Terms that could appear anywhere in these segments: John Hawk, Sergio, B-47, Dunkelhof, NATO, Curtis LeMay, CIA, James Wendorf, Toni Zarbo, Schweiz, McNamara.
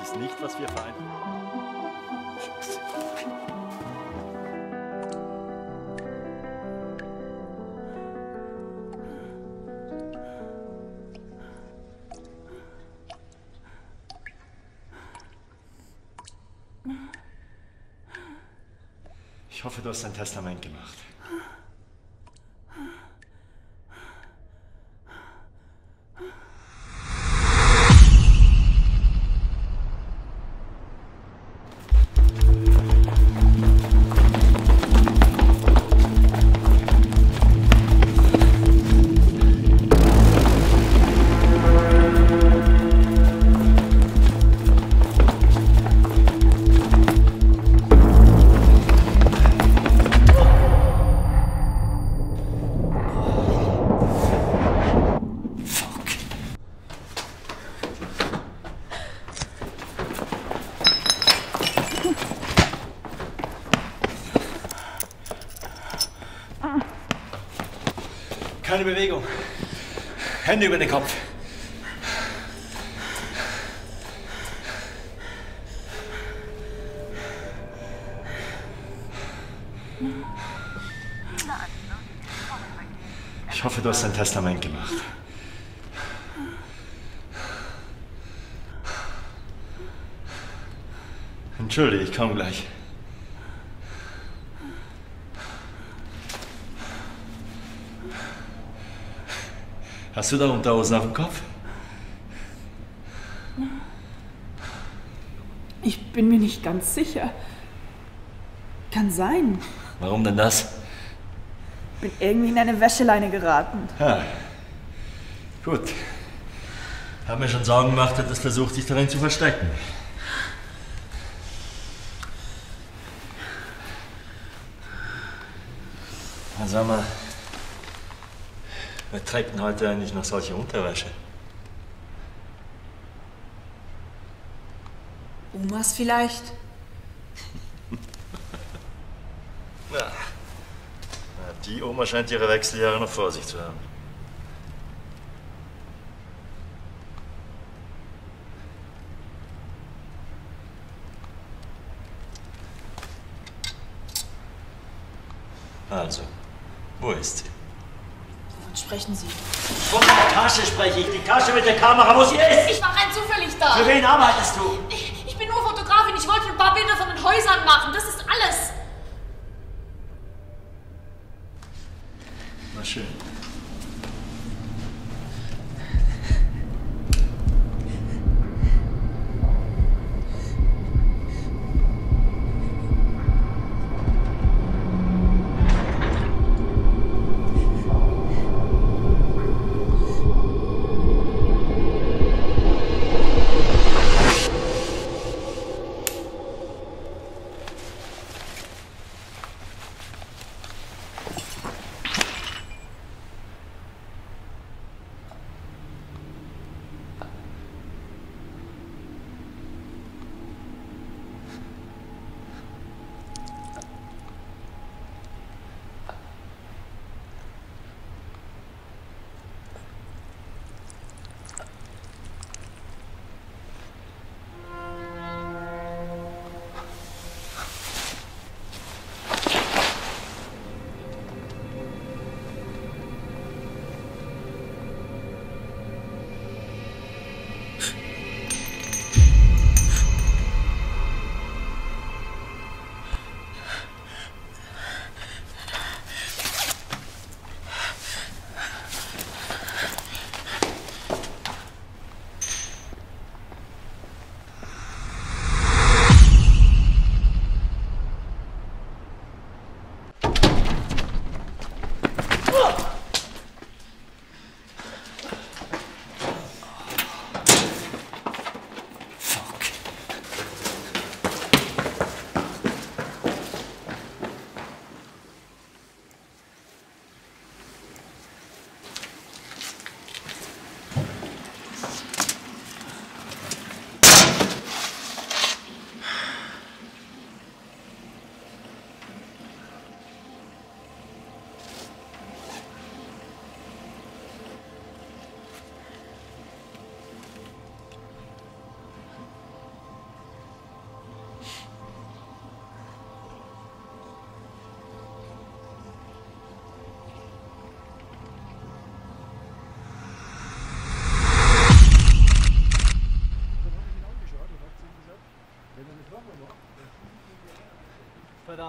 Das ist nicht, was wir vereinbaren. Ich hoffe, du hast dein Testament gemacht. Keine Bewegung. Hände über den Kopf. Ich hoffe, du hast dein Testament gemacht. Entschuldige, ich komme gleich. Hast du da Unterhosen auf dem Kopf? Ich bin mir nicht ganz sicher. Kann sein. Warum denn das? Bin irgendwie in eine Wäscheleine geraten. Ja. Gut. Hab mir schon Sorgen gemacht, hättest versucht, dich darin zu verstecken. Na, sag mal. Wer trägt denn heute eigentlich noch solche Unterwäsche? Omas vielleicht? Na, die Oma scheint ihre Wechseljahre noch vor sich zu haben. Also, wo ist sie? Sprechen Sie. Von der Tasche spreche ich. Die Tasche mit der Kamera, wo sie ist. Ich war rein zufällig da. Für wen arbeitest du? Ich bin nur Fotografin. Ich wollte ein paar Bilder von den Häusern machen. Das ist alles. Na schön.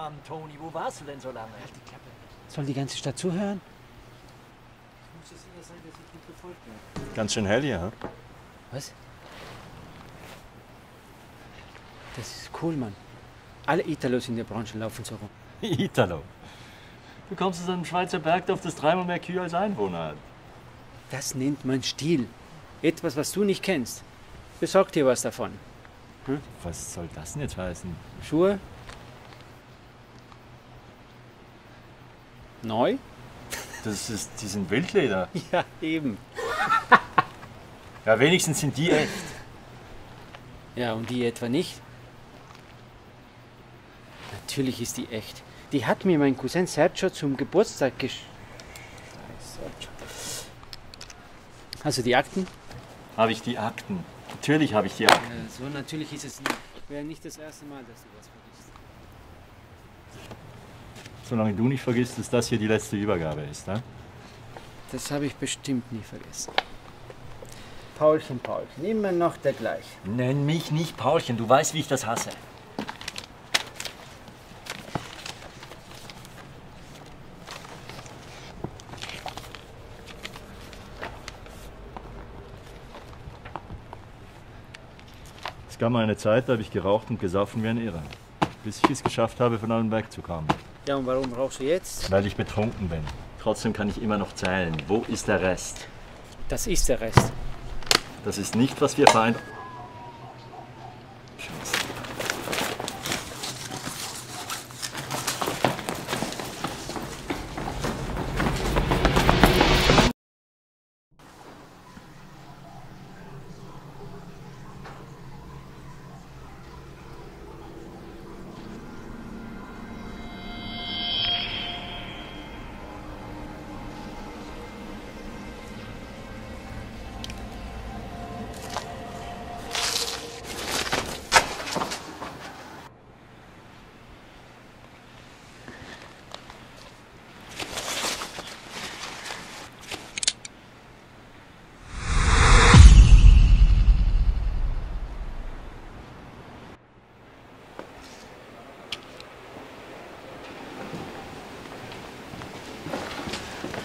Mann, Toni, wo warst du denn so lange? Halt die Klappe. Soll die ganze Stadt zuhören? Ich muss es Ihnen sagen, dass ich nicht gefolgt bin. Ganz schön hell hier, hä? Was? Das ist cool, Mann. Alle Italos in der Branche laufen so rum. Italo? Du kommst aus einem Schweizer Bergdorf, das dreimal mehr Kühe als Einwohner hat. Das nennt man Stil. Etwas, was du nicht kennst. Besorg dir was davon. Hm? Was soll das denn jetzt heißen? Schuhe? Neu? Die sind Wildleder. Ja, eben. Ja, wenigstens sind die echt. Ja, und die etwa nicht? Natürlich ist die echt. Die hat mir mein Cousin Sergio zum Geburtstag geschenkt. Hast du die Akten? Habe ich die Akten. Natürlich habe ich die Akten. So natürlich ist es nicht. Wäre nicht das erste Mal, dass du was vergisst. Solange du nicht vergisst, dass das hier die letzte Übergabe ist, ne? Das habe ich bestimmt nie vergessen. Paulchen, Paulchen, immer noch der gleiche. Nenn mich nicht Paulchen, du weißt, wie ich das hasse. Es gab mal eine Zeit, da habe ich geraucht und gesoffen wie ein Irrer. Bis ich es geschafft habe, von allem wegzukommen. Ja, und warum rauchst du jetzt? Weil ich betrunken bin. Trotzdem kann ich immer noch zählen. Wo ist der Rest? Das ist der Rest. Das ist nicht, was wir vereinbaren.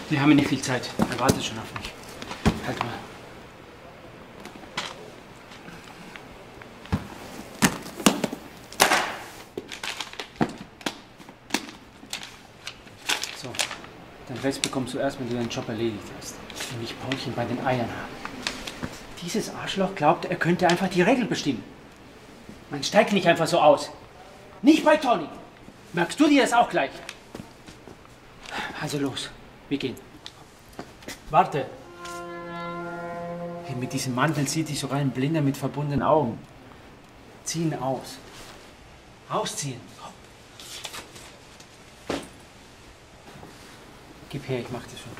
Wir haben nicht viel Zeit. Er wartet schon auf mich. Halt mal. So, den Rest bekommst du erst, wenn du deinen Job erledigt hast. Und ich Paulchen bei den Eiern haben. Dieses Arschloch glaubt, er könnte einfach die Regel bestimmen. Man steigt nicht einfach so aus. Nicht bei Toni. Merkst du dir das auch gleich? Also los. Wir gehen. Warte. Hey, mit diesem Mantel sieht dich sogar ein Blinder mit verbundenen Augen. Zieh ihn aus. Ausziehen. Komm. Gib her, ich mach das schon.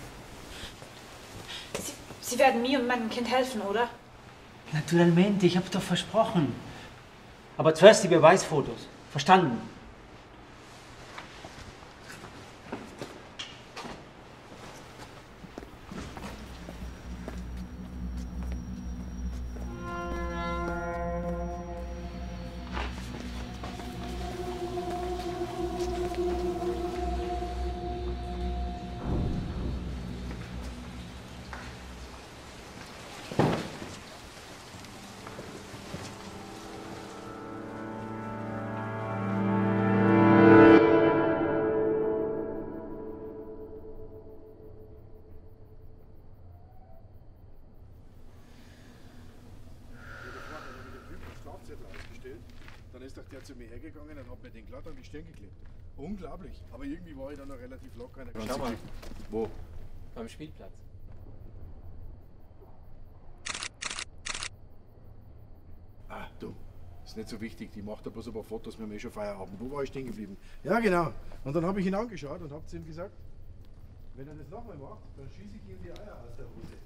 Sie werden mir und meinem Kind helfen, oder? Naturalmente, ich hab's doch versprochen. Aber zuerst die Beweisfotos. Verstanden? Der zu mir hergegangen und hat mir den glatt an die Stirn geklebt. Unglaublich, aber irgendwie war ich dann noch relativ locker. Schau mal. Wo? Beim Spielplatz. Ah, du, ist nicht so wichtig, die macht da bloß ein paar Fotos mit mir schon Feierabend. Wo war ich stehen geblieben? Ja, genau. Und dann habe ich ihn angeschaut und habe zu ihm gesagt, wenn er das nochmal macht, dann schieße ich ihm die Eier aus der Hose.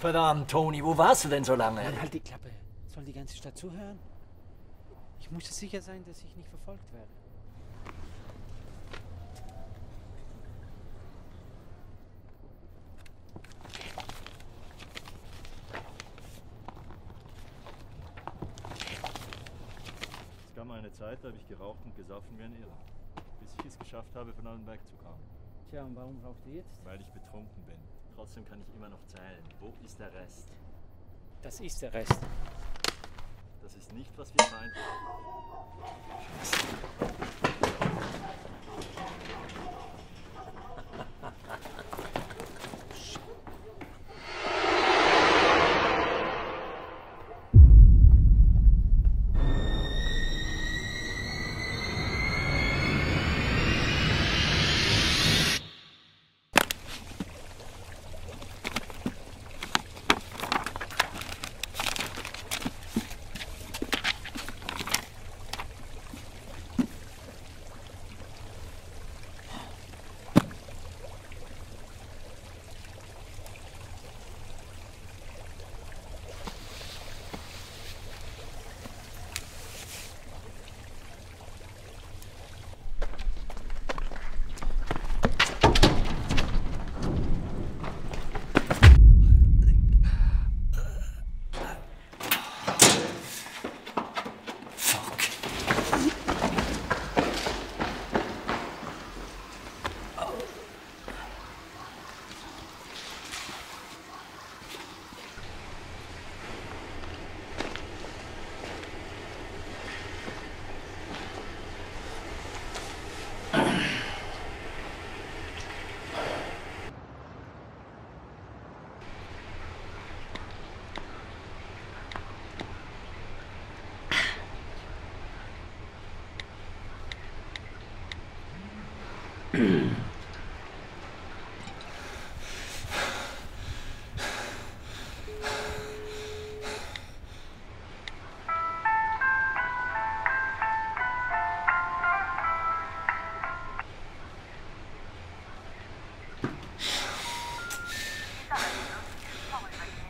Verdammt, Toni, wo warst du denn so lange? Mann, halt die Klappe. Soll die ganze Stadt zuhören? Ich muss sicher sein, dass ich nicht verfolgt werde. mal eine Zeit, da habe ich geraucht und gesoffen wie ein Irrer. Bis ich es geschafft habe, von einem Berg zu kommen. Tja, und warum raucht ihr jetzt? Weil ich betrunken bin. Trotzdem kann ich immer noch zählen. Wo ist der Rest? Das ist der Rest. Das ist nicht, was wir meinen.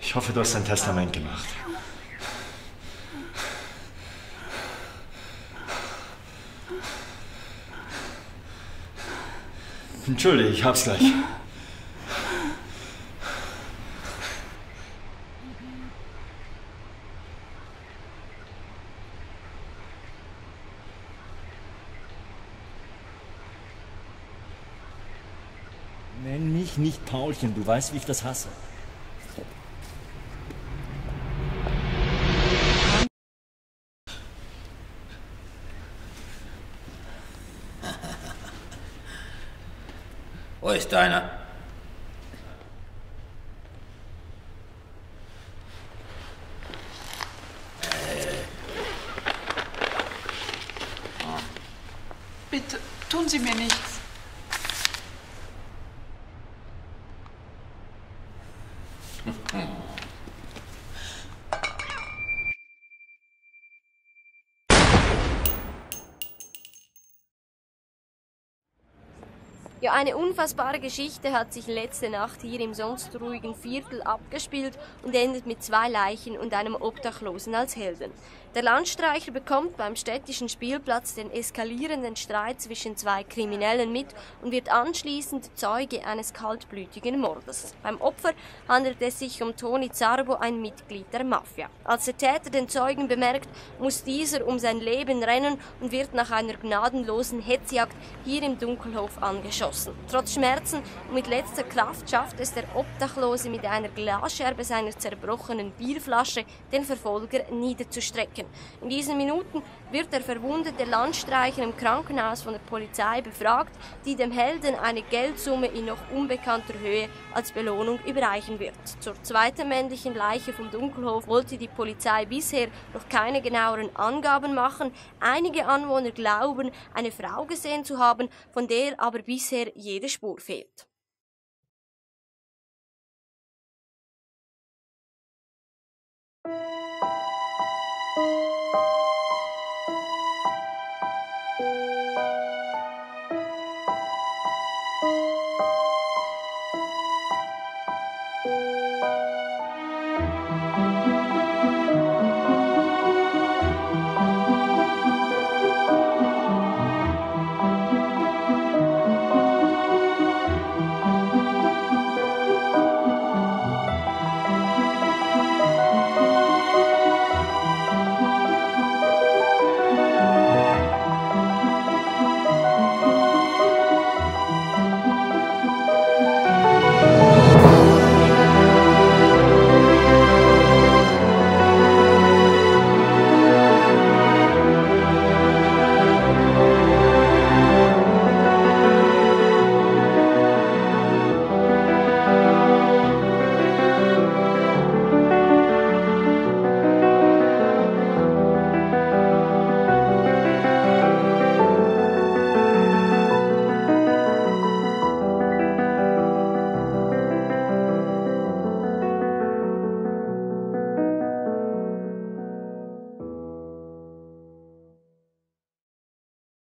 Ich hoffe, du hast dein Testament gemacht. Entschuldige, ich hab's gleich. Nenn mich nicht Paulchen, du weißt, wie ich das hasse. Wo ist deiner? Bitte, tun Sie mir nichts. Ja, eine unfassbare Geschichte hat sich letzte Nacht hier im sonst ruhigen Viertel abgespielt und endet mit 2 Leichen und einem Obdachlosen als Helden. Der Landstreicher bekommt beim städtischen Spielplatz den eskalierenden Streit zwischen 2 Kriminellen mit und wird anschließend Zeuge eines kaltblütigen Mordes. Beim Opfer handelt es sich um Toni Zarbo, ein Mitglied der Mafia. Als der Täter den Zeugen bemerkt, muss dieser um sein Leben rennen und wird nach einer gnadenlosen Hetzjagd hier im Dunkelhof angeschossen. Trotz Schmerzen und mit letzter Kraft schafft es der Obdachlose mit einer Glasscherbe seiner zerbrochenen Bierflasche, den Verfolger niederzustrecken. In diesen Minuten wird der verwundete Landstreicher im Krankenhaus von der Polizei befragt, die dem Helden eine Geldsumme in noch unbekannter Höhe als Belohnung überreichen wird. Zur zweiten männlichen Leiche vom Dunkelhof wollte die Polizei bisher noch keine genaueren Angaben machen. Einige Anwohner glauben, eine Frau gesehen zu haben, von der aber bisher jede Spur fehlt.